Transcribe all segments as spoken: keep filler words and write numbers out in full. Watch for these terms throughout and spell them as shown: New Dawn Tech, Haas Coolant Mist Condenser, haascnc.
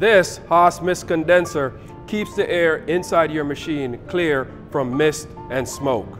This Haas Mist Condenser keeps the air inside your machine clear from mist and smoke.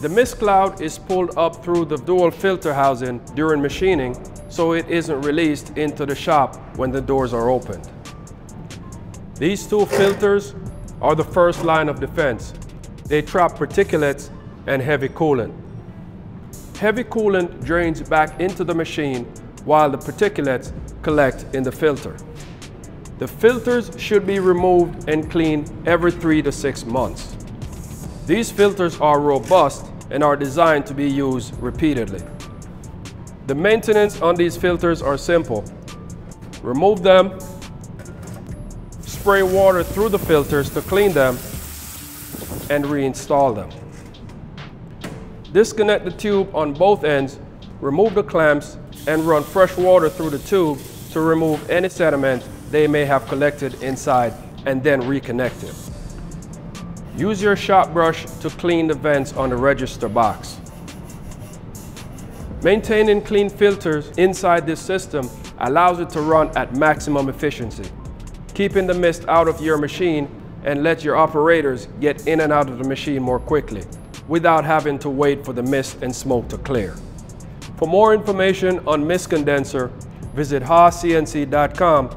The mist cloud is pulled up through the dual filter housing during machining, so it isn't released into the shop when the doors are opened. These two filters are the first line of defense. They trap particulates and heavy coolant. Heavy coolant drains back into the machine while the particulates collect in the filter. The filters should be removed and cleaned every three to six months. These filters are robust and are designed to be used repeatedly. The maintenance on these filters are simple. Remove them, spray water through the filters to clean them, and reinstall them. Disconnect the tube on both ends, remove the clamps, and run fresh water through the tube to remove any sediment they may have collected inside, and then reconnect it. Use your shop brush to clean the vents on the register box. Maintaining clean filters inside this system allows it to run at maximum efficiency, keeping the mist out of your machine and let your operators get in and out of the machine more quickly without having to wait for the mist and smoke to clear. For more information on Mist Condenser, visit haas c n c dot com,